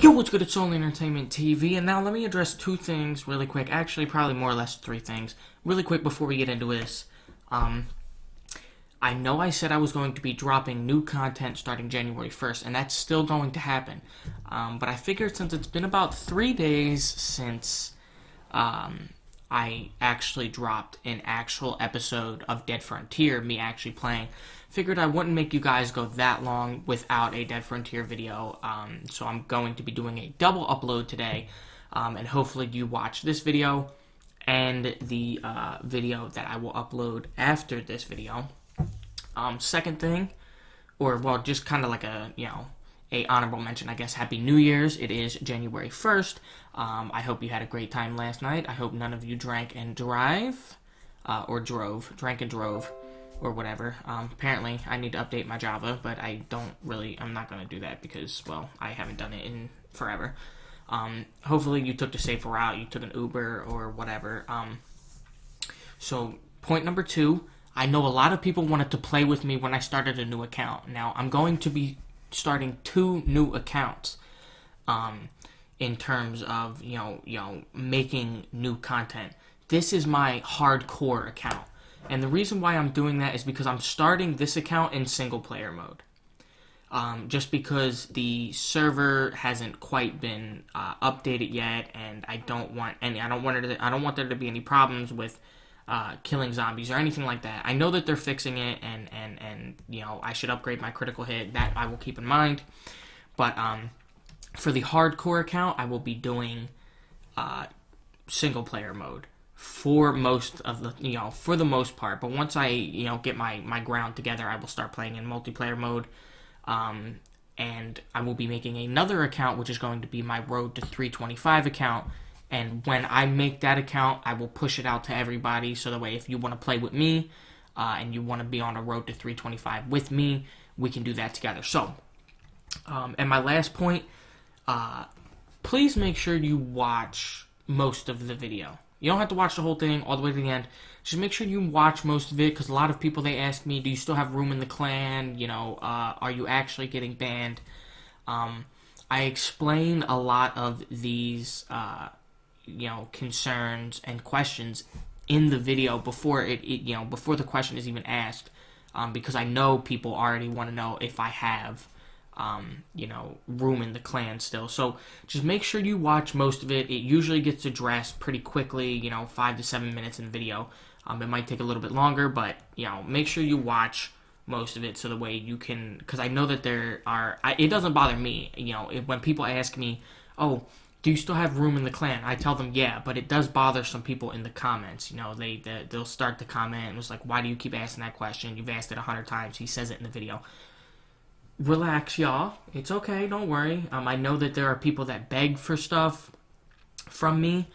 Yo, what's good? It's Solely Entertainment TV, and now let me address two things really quick. Actually, probably more or less three things. Really quick before we get into this. I know I said I was going to be dropping new content starting January 1st, and that's still going to happen. But I figured since it's been about 3 days since I actually dropped an actual episode of Dead Frontier, me actually playing, figured I wouldn't make you guys go that long without a Dead Frontier video, so I'm going to be doing a double upload today, and hopefully you watch this video and the video that I will upload after this video. Second thing, or well, just kind of like a, you know, a honorable mention, I guess. Happy New Year's. It is January 1st. I hope you had a great time last night. I hope none of you drank and drive, or drove, drank and drove, or whatever. Apparently, I need to update my Java, but I don't really, I'm not going to do that because, well, I haven't done it in forever. Hopefully, you took the safer route, you took an Uber or whatever. So, point number two, I know a lot of people wanted to play with me when I started a new account. Now, I'm going to be starting two new accounts, in terms of, you know, making new content. This is my hardcore account. And the reason why I'm doing that is because I'm starting this account in single-player mode. Just because the server hasn't quite been updated yet, and I don't want there to be any problems with killing zombies or anything like that. I know that they're fixing it, and you know, I should upgrade my critical hit. That I will keep in mind. But for the hardcore account, I will be doing single-player mode. For most of the, you know, for the most part, but once I, you know, get my ground together, I will start playing in multiplayer mode, and I will be making another account, which is going to be my Road to 325 account, and when I make that account, I will push it out to everybody, so that way if you want to play with me, and you want to be on a Road to 325 with me, we can do that together. So, and my last point, please make sure you watch most of the video. You don't have to watch the whole thing all the way to the end. Just make sure you watch most of it, because a lot of people, they ask me, do you still have room in the clan? You know, are you actually getting banned? I explain a lot of these, you know, concerns and questions in the video before it you know, before the question is even asked, because I know people already want to know if I have, you know, room in the clan still. So just make sure you watch most of it. It usually gets addressed pretty quickly, you know, 5 to 7 minutes in the video. It might take a little bit longer, but, you know, make sure you watch most of it so the way you can, because I know that there are, it doesn't bother me, you know, when people ask me, oh, do you still have room in the clan? I tell them, yeah, but it does bother some people in the comments. You know, they'll start to comment and was like, why do you keep asking that question? You've asked it 100 times. He says it in the video. Relax, y'all. It's okay. Don't worry. I know that there are people that beg for stuff from me,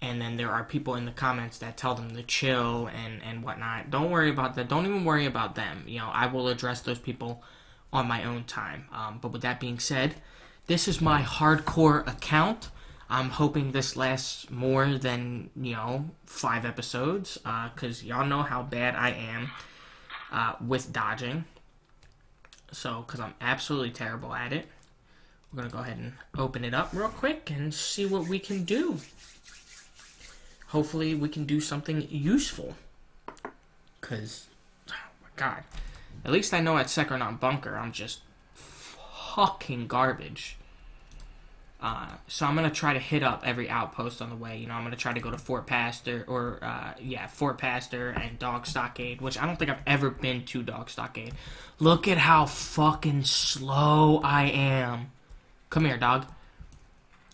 and then there are people in the comments that tell them to chill and whatnot. Don't worry about that. Don't even worry about them. You know, I will address those people on my own time. But with that being said, this is my hardcore account. I'm hoping this lasts more than, you know, 5 episodes, because y'all know how bad I am with dodging. So, because I'm absolutely terrible at it, we're going to go ahead and open it up real quick and see what we can do. Hopefully, we can do something useful. Because, oh my god. At least I know at Sekronaut Bunker, I'm just fucking garbage. So, I'm going to try to hit up every outpost on the way. You know, I'm going to try to go to Fort Pastor, or, yeah, Fort Pastor and Dog Stockade, which I don't think I've ever been to Dog Stockade. Look at how fucking slow I am. Come here, dog.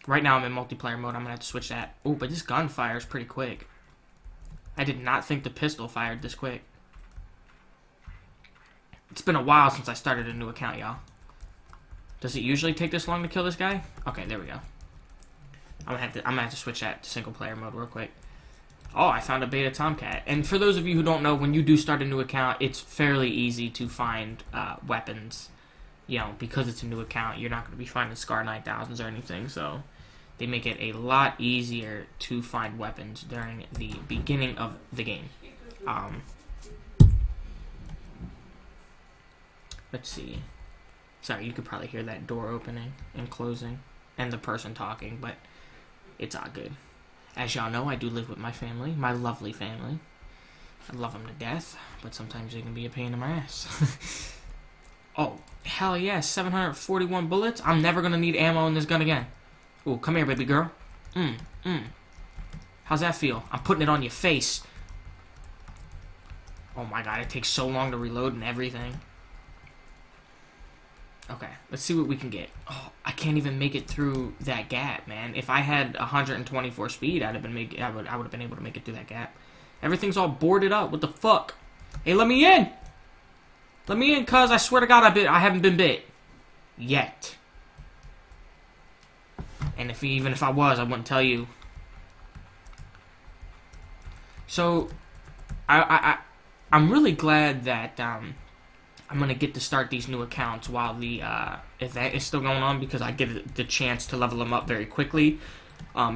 Right now I'm in multiplayer mode. I'm going to have to switch that. Oh, but this gun fires pretty quick. I did not think the pistol fired this quick. It's been a while since I started a new account, y'all. Does it usually take this long to kill this guy? Okay, there we go. I'm gonna have to switch that to single player mode real quick. Oh, I found a beta Tomcat. And for those of you who don't know, when you do start a new account, it's fairly easy to find weapons. You know, because it's a new account, you're not gonna be finding Scar 9000s or anything. So they make it a lot easier to find weapons during the beginning of the game. Let's see. Sorry, you could probably hear that door opening and closing. and the person talking, but it's all good. As y'all know, I do live with my family, my lovely family. I love them to death, but sometimes they can be a pain in my ass. Oh, hell yeah, 741 bullets. I'm never gonna need ammo in this gun again. Ooh, come here, baby girl. How's that feel? I'm putting it on your face. Oh my god, it takes so long to reload and everything. Okay, let's see what we can get. Oh, I can't even make it through that gap, man. If I had 124 speed, I would have been able to make it through that gap. Everything's all boarded up. What the fuck? Hey, let me in. Let me in, cuz. I swear to god, I haven't been bit yet. And even if I was, I wouldn't tell you. So I'm really glad that I'm gonna get to start these new accounts while the event is still going on, because I get the chance to level them up very quickly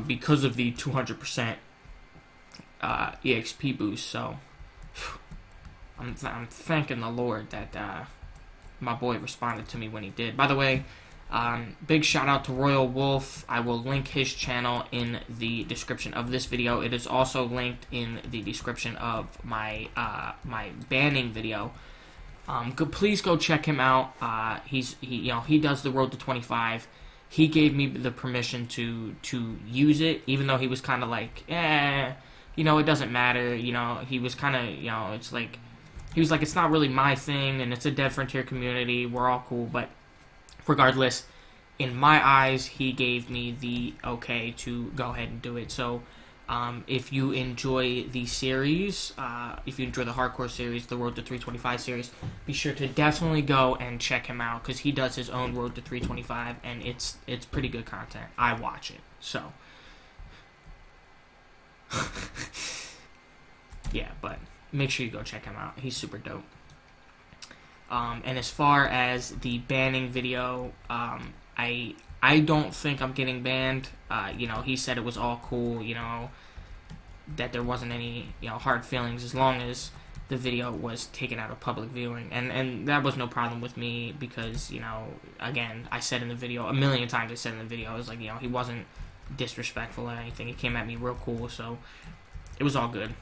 because of the 200% EXP boost. So I'm thanking the Lord that my boy responded to me when he did. By the way, big shout out to Royal Wolf. I will link his channel in the description of this video. It is also linked in the description of my banning video. Please go check him out. He does the Road to 25. He gave me the permission to use it, even though he was kind of like, it doesn't matter. He was kind of, he was like, it's not really my thing, and it's a Dead Frontier community. We're all cool, but regardless, in my eyes, he gave me the okay to go ahead and do it. So, if you enjoy the series, if you enjoy the hardcore series, the Road to 325 series, be sure to definitely go and check him out, because he does his own Road to 325, and it's pretty good content. I watch it, so yeah. But make sure you go check him out. He's super dope. And as far as the banning video, I don't think I'm getting banned. He said it was all cool, that there wasn't any, hard feelings as long as the video was taken out of public viewing. And that was no problem with me because, again, I said in the video, a million times I said in the video, it was like, he wasn't disrespectful or anything. He came at me real cool, so it was all good.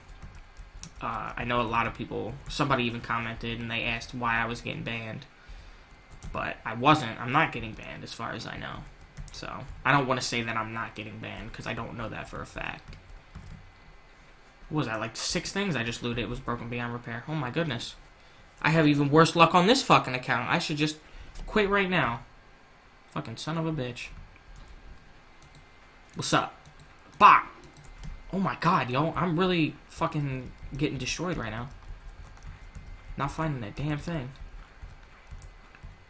I know a lot of people, somebody even commented and they asked why I was getting banned, but I wasn't. I'm not getting banned as far as I know, so I don't want to say that I'm not getting banned because I don't know that for a fact. What was that, like 6 things I just looted? It was broken beyond repair. Oh my goodness. I have even worse luck on this fucking account. I should just quit right now. Fucking son of a bitch. What's up? Bye. Oh my god, yo, I'm really fucking getting destroyed right now. Not finding that damn thing.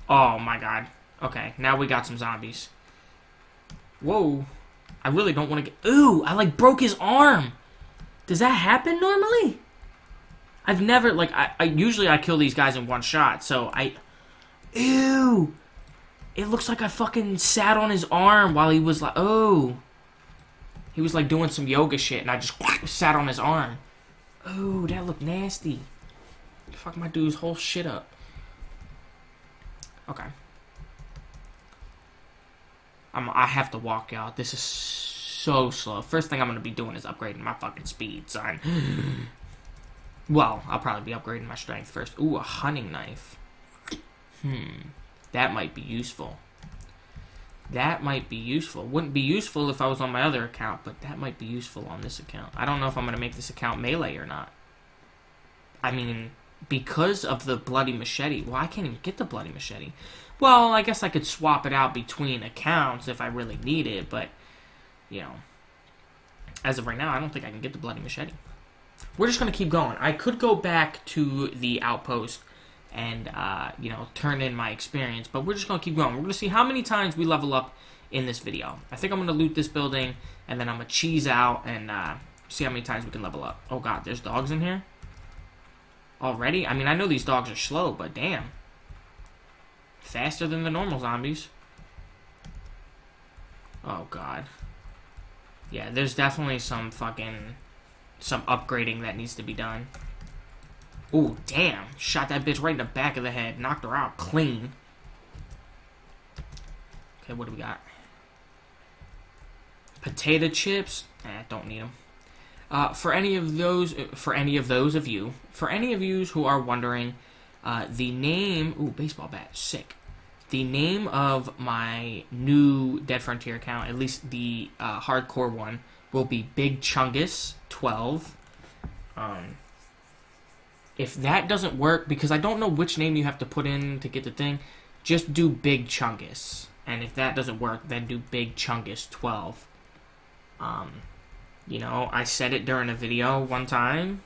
Oh my god. Okay, now we got some zombies. Whoa. I really don't want to get... Ooh, I like broke his arm. Does that happen normally? I've never, like, usually I kill these guys in one shot, so I... Ew. It looks like I fucking sat on his arm while he was like... Oh. He was, like, doing some yoga shit, and I just sat on his arm. Oh, that looked nasty. Fuck my dude's whole shit up. Okay. I have to walk, y'all. This is so slow. First thing I'm going to be doing is upgrading my fucking speed, son. Well, I'll probably be upgrading my strength first. Ooh, a hunting knife. That might be useful. That might be useful. Wouldn't be useful if I was on my other account, but that might be useful on this account. I don't know if I'm going to make this account melee or not. I mean, because of the bloody machete. Well, I can't even get the bloody machete. Well, I guess I could swap it out between accounts if I really need it, but, as of right now, I don't think I can get the bloody machete. We're just going to keep going. I could go back to the outpost and, turn in my experience, but we're just going to keep going. We're going to see how many times we level up in this video. I think I'm going to loot this building, and then I'm going to cheese out and see how many times we can level up. Oh, God, there's dogs in here? Already? I mean, I know these dogs are slow, but damn. Faster than the normal zombies. Oh, God. Yeah, there's definitely some fucking... some upgrading that needs to be done. Ooh, damn. Shot that bitch right in the back of the head. Knocked her out clean. Okay, what do we got? potato chips, don't need them. For any of you who are wondering, the name, ooh, baseball bat, sick. The name of my new Dead Frontier account, at least the hardcore one, will be Big Chungus 12. If that doesn't work, because I don't know which name you have to put in to get the thing, just do Big Chungus. And if that doesn't work, then do Big Chungus 12. You know, I said it during a video one time,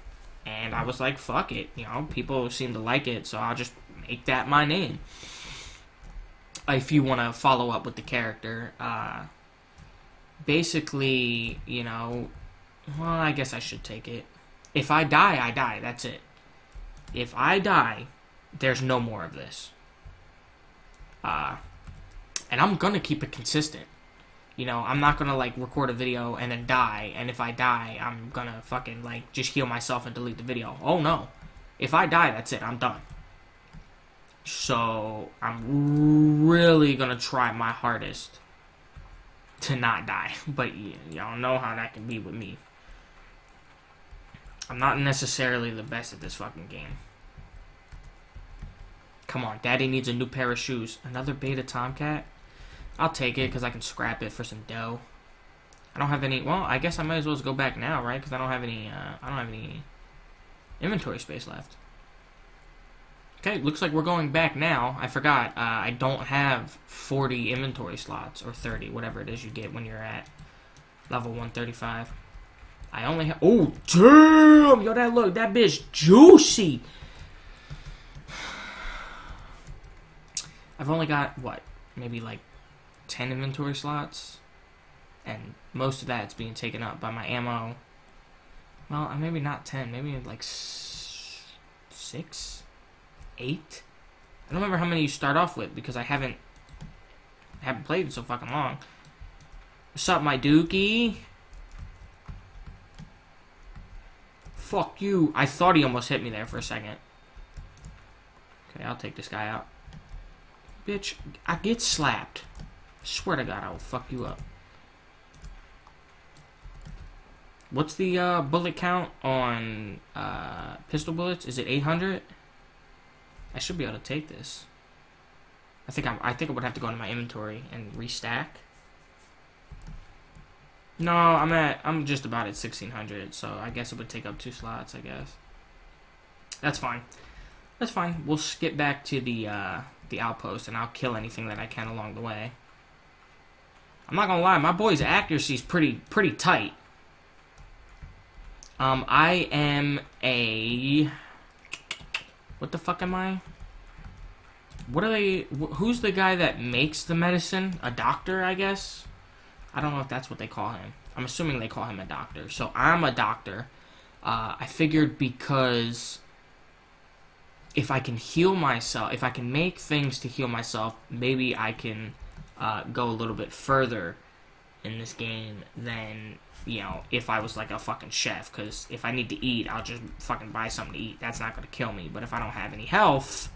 and I was like, fuck it. You know, people seem to like it, so I'll just make that my name. If you want to follow up with the character, basically, you know, well, I guess I should take it. If I die, I die. That's it. If I die, there's no more of this. And I'm going to keep it consistent. You know, I'm not going to, like, record a video and then die. And if I die, I'm going to fucking, like, just heal myself and delete the video. Oh, no. If I die, that's it. I'm done. So, I'm really going to try my hardest to not die. But y'all know how that can be with me. I'm not necessarily the best at this fucking game. Come on, Daddy needs a new pair of shoes. Another beta Tomcat? I'll take it, because I can scrap it for some dough. I don't have any... Well, I guess I might as well just go back now, right? Because I don't have any... I don't have any inventory space left. Okay, looks like we're going back now. I forgot. I don't have 40 inventory slots, or 30, whatever it is you get when you're at level 135. I only have... Oh, damn! Yo, that look, that bitch juicy! I've only got, what, maybe like 10 inventory slots? And most of that's being taken up by my ammo. Well, maybe not 10, maybe like 6? 8? I don't remember how many you start off with, because I haven't played in so fucking long. What's up, my dookie? Fuck you. I thought he almost hit me there for a second. Okay, I'll take this guy out. Bitch, I get slapped. I swear to God, I will fuck you up. What's the bullet count on pistol bullets? Is it 800? I should be able to take this. I think I would have to go into my inventory and restack. No, I'm just about at 1600, so I guess it would take up 2 slots, I guess. That's fine. That's fine. We'll skip back to the outpost, and I'll kill anything that I can along the way. I'm not gonna lie, my boy's accuracy's pretty tight. I am a... What the fuck am I? What are they... Who's the guy that makes the medicine? A doctor, I guess? I don't know if that's what they call him. I'm assuming they call him a doctor. So I'm a doctor. I figured because if I can heal myself, if I can make things to heal myself, maybe I can go a little bit further in this game than, you know, if I was like a fucking chef. Because if I need to eat, I'll just fucking buy something to eat. That's not going to kill me. But if I don't have any health,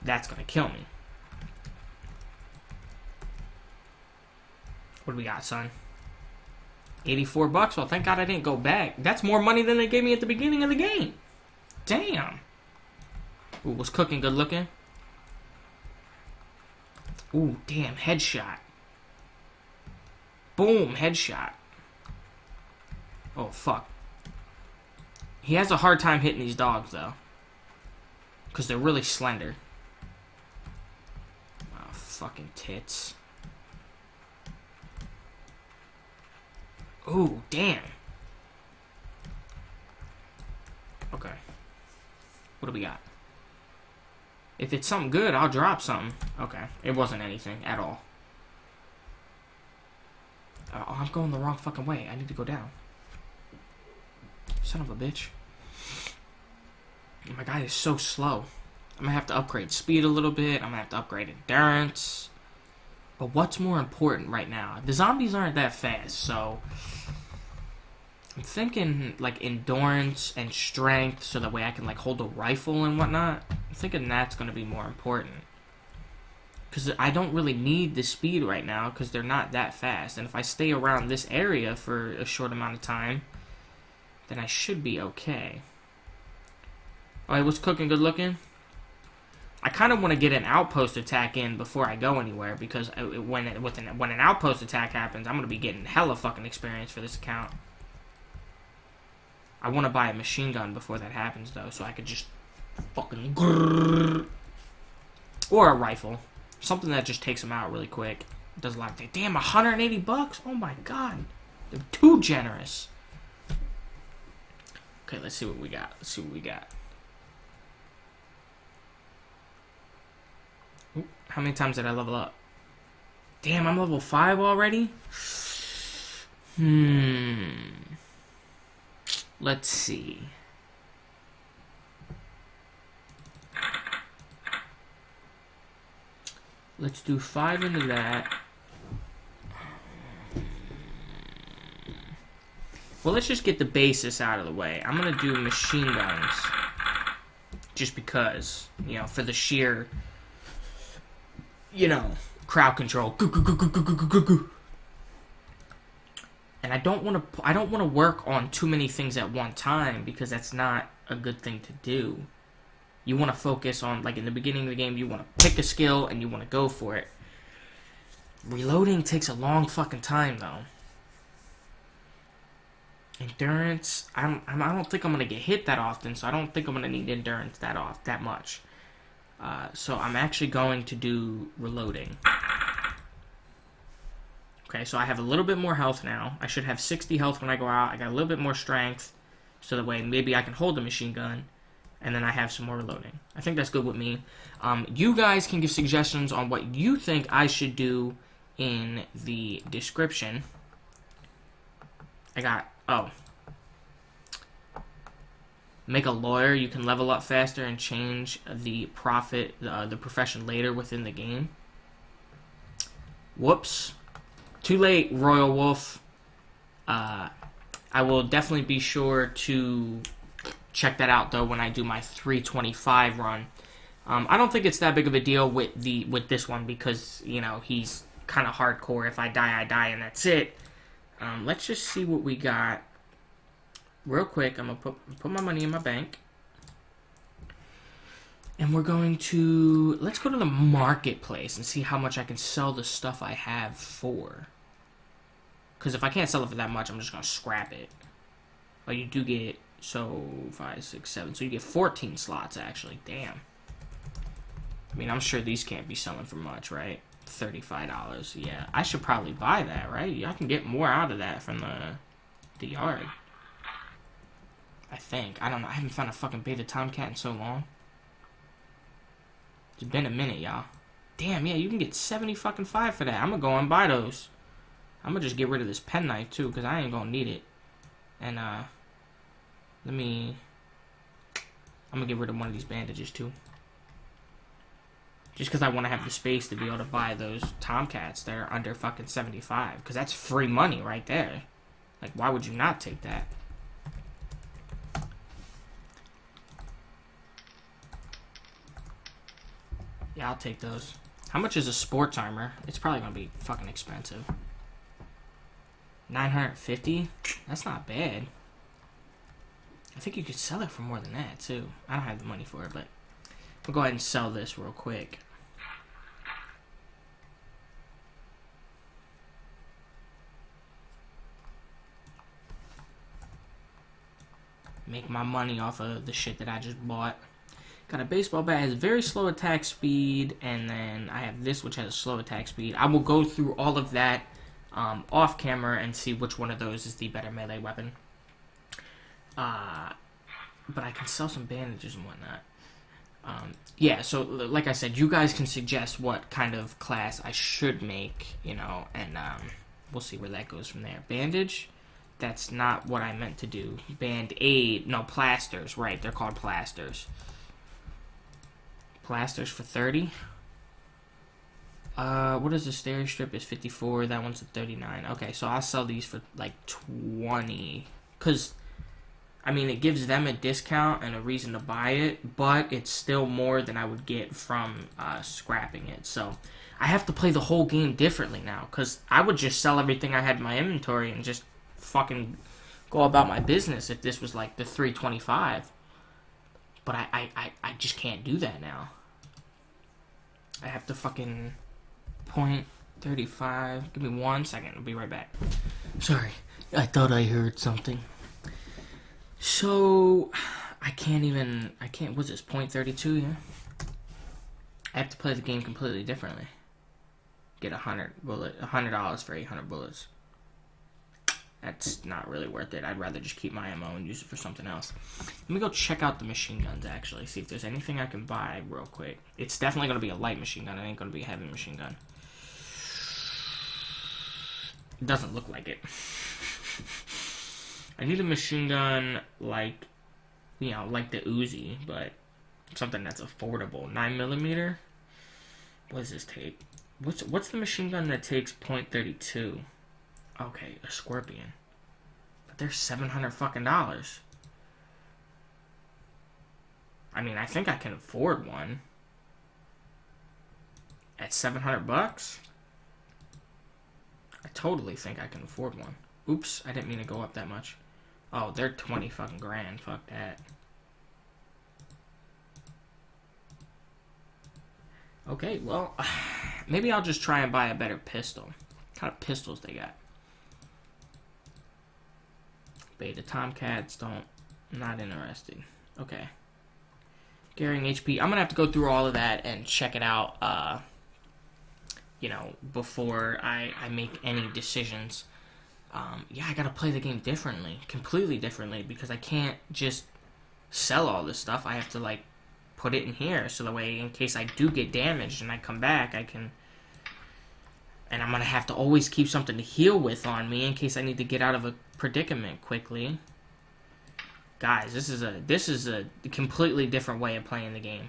that's going to kill me. What do we got, son? 84 bucks. Well, thank God I didn't go back. That's more money than they gave me at the beginning of the game. Damn. Ooh, was cooking good looking? Ooh, damn, headshot. Boom, headshot. Oh, fuck. He has a hard time hitting these dogs, though. Because they're really slender. Oh, fucking tits. Ooh, damn. Okay. What do we got? If it's something good, I'll drop something. Okay. It wasn't anything at all. Oh, I'm going the wrong fucking way. I need to go down. Son of a bitch. My guy is so slow. I'm gonna have to upgrade speed a little bit. I'm gonna have to upgrade endurance. But what's more important right now? The zombies aren't that fast, so I'm thinking like endurance and strength, so that way I can like hold a rifle and whatnot. I'm thinking that's going to be more important. because I don't really need the speed right now because they're not that fast. And if I stay around this area for a short amount of time, then I should be okay. Alright, what's cooking? Good looking? I kind of want to get an outpost attack in before I go anywhere, because when an outpost attack happens, I'm going to be getting hella fucking experience for this account. I want to buy a machine gun before that happens, though, so I could just fucking grrr. Or a rifle. Something that just takes them out really quick. Does a lot of damage. Damn, $180? Oh my god. They're too generous. Okay, let's see what we got. Let's see what we got. Ooh, how many times did I level up? Damn, I'm level 5 already? Let's see. Let's do 5 into that. Well, let's just get the basis out of the way. I'm going to do machine guns. Just because. You know, for the sheer, you know, crowd control. And I don't want to work on too many things at one time, because that's not a good thing to do. You want to focus on, like, in the beginning of the game, you want to pick a skill and you want to go for it. Reloading takes a long fucking time, though. Endurance, I don't think I'm going to get hit that often, so I don't think I'm going to need endurance that much. So I'm actually going to do reloading. Okay, so I have a little bit more health now. I should have 60 health when I go out. I got a little bit more strength, so that way maybe I can hold the machine gun, and then I have some more reloading. I think that's good with me. You guys can give suggestions on what you think I should do in the description. I got, oh. Make a lawyer. You can level up faster and change the profession later within the game. Whoops. Too late, Royal Wolf. I will definitely be sure to check that out, though, when I do my 325 run. I don't think it's that big of a deal with this one, because, you know, he's kind of hardcore. If I die, I die, and that's it. Let's just see what we got. Real quick, I'm going to put my money in my bank. And we're going to, let's go to the marketplace and see how much I can sell the stuff I have for. Because if I can't sell it for that much, I'm just going to scrap it. But you do get, so, 5, 6, 7. So you get 14 slots, actually. Damn. I mean, I'm sure these can't be selling for much, right? $35. Yeah, I should probably buy that, right? I can get more out of that from the yard. I think. I don't know. I haven't found a fucking beta Tomcat in so long. It's been a minute, y'all. Damn, yeah, you can get 70 fucking 5 for that. I'm gonna go and buy those. I'm gonna just get rid of this pen knife too, because I ain't gonna need it. And I'm gonna get rid of one of these bandages too, just because I want to have the space to be able to buy those Tomcats that are under fucking 75, because that's free money right there. Like, why would you not take that? Yeah, I'll take those. How much is a sports armor? It's probably going to be fucking expensive. 950? That's not bad. I think you could sell it for more than that, too. I don't have the money for it, but we'll go ahead and sell this real quick. Make my money off of the shit that I just bought. Got a baseball bat, has very slow attack speed, and then I have this, which has a slow attack speed. I will go through all of that off camera and see which one of those is the better melee weapon. But I can sell some bandages and whatnot. Yeah, so like I said, you guys can suggest what kind of class I should make, you know, and we'll see where that goes from there. Bandage? That's not what I meant to do. Band-aid? No, plasters, right, they're called plasters. Plasters for 30. What is the stair strip? Is 54. That one's a 39. Okay, so I'll sell these for like 20. Cause I mean, it gives them a discount and a reason to buy it, but it's still more than I would get from scrapping it. So I have to play the whole game differently now, because I would just sell everything I had in my inventory and just fucking go about my business if this was like the 325. But I just can't do that now. I have to fucking point 35. Give me 1 second. I'll be right back. Sorry. I thought I heard something. So, I can't, what's this, point 32, yeah? I have to play the game completely differently. Get 100 bullets, $100 for 800 bullets. That's not really worth it. I'd rather just keep my ammo and use it for something else. Let me go check out the machine guns, actually, see if there's anything I can buy real quick. It's definitely going to be a light machine gun. It ain't going to be a heavy machine gun. It doesn't look like it. I need a machine gun like, you know, like the Uzi, but something that's affordable. 9mm? What does this take? What's the machine gun that takes .32? Okay, a Scorpion. But they're $700 fucking. I mean, I think I can afford one. At $700 bucks? I totally think I can afford one. Oops, I didn't mean to go up that much. Oh, they're 20 fucking grand. Fuck that. Okay, well, maybe I'll just try and buy a better pistol. What kind of pistols they got? Beta Tomcats don't... Not interested. Okay. Gearing HP. I'm gonna have to go through all of that and check it out, you know, before I make any decisions. Yeah, I gotta play the game differently, completely differently, because I can't just sell all this stuff. I have to, like, put it in here, so that way, in case I do get damaged and I come back, I can... And I'm gonna have to always keep something to heal with on me, in case I need to get out of a predicament quickly. Guys, this is a completely different way of playing the game.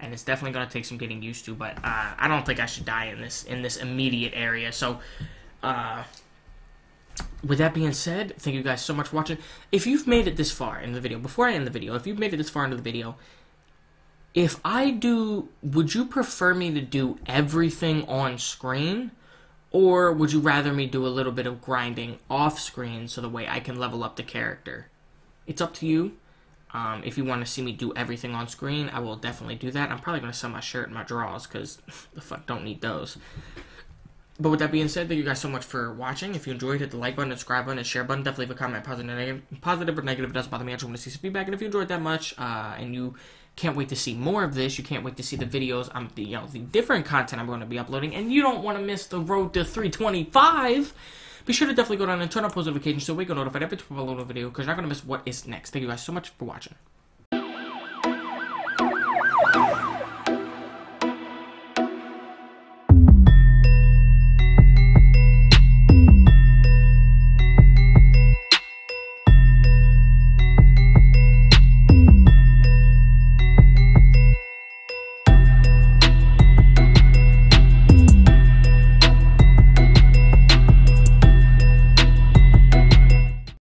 And it's definitely gonna take some getting used to, but, I don't think I should die in this immediate area, so, with that being said, thank you guys so much for watching. If you've made it this far in the video, before I end the video, if you've made it this far into the video, if I do, would you prefer me to do everything on screen, or would you rather me do a little bit of grinding off screen so the way I can level up the character? It's up to you. If you want to see me do everything on screen, I will definitely do that. I'm probably going to sell my shirt and my drawers, because the fuck don't need those. But with that being said, thank you guys so much for watching. If you enjoyed, hit the like button, subscribe button, and share button. Definitely leave a comment, positive or negative. It doesn't bother me. I just want to see some feedback. And if you enjoyed that much, and you can't wait to see more of this, you can't wait to see the videos, the different content I'm going to be uploading, and you don't want to miss the road to 325, be sure to definitely go down and turn on post notifications so we get notified every time I upload a video, because you're not going to miss what is next. Thank you guys so much for watching.